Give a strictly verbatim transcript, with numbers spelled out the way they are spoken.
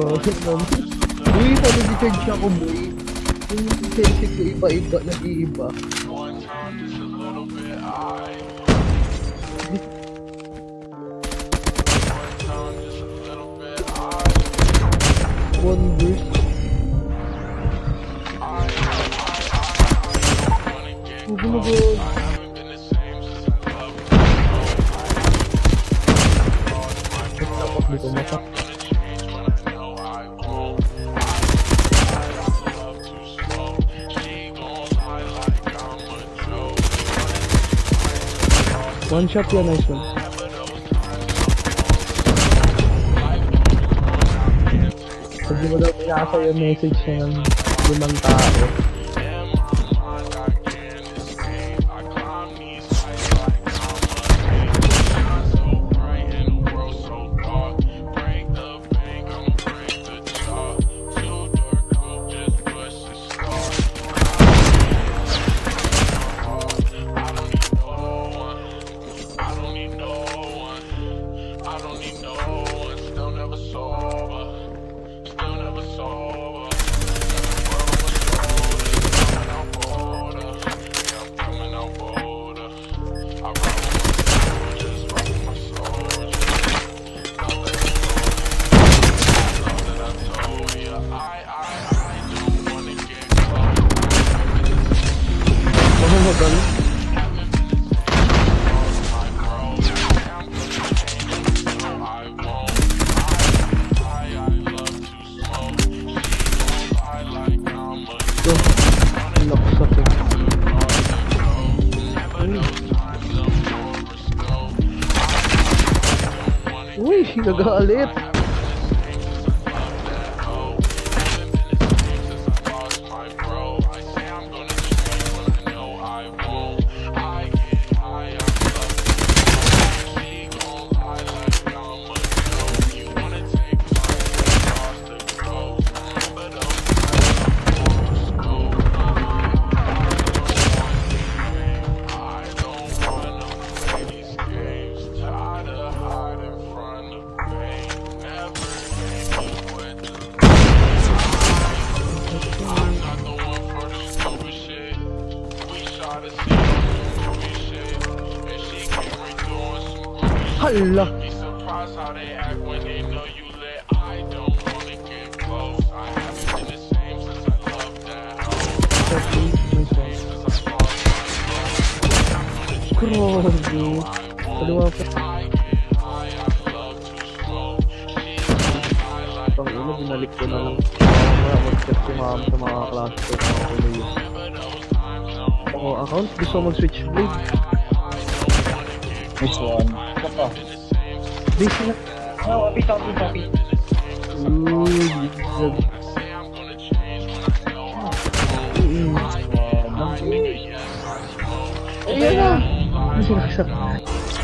Bakit naman? Uy, nag-detect siya ko, boy. Yung sensei ko iba-iba, nag-iiba. One verse. Oh, gumagod. Dito mata. One shot yan, nice one. Pag di mo daw pinasa yung message na ng limang tao. Uy, nagaalit. Hala. Grabe. Kalawa pa. Panguna, binalik ko na lang. Mag-set ko ma'am sa mga klase. Oo, account. Gusto mag-switch blade. Which one? Oh. This is no, copy, copy, copy. Ooh, this is a... Oh, yeah. This is